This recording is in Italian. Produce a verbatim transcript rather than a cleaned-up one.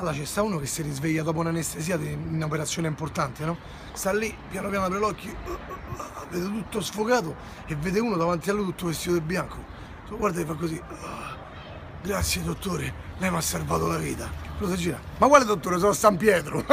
Allora c'è sta uno che si risveglia dopo un'anestesia di un'operazione importante, no? Sta lì, piano piano apre l'occhio, vede tutto sfocato e vede uno davanti a lui tutto vestito di bianco. Lo guarda e fa così. Grazie dottore, lei mi ha salvato la vita. Lo si gira. Ma quale dottore? Sono a San Pietro.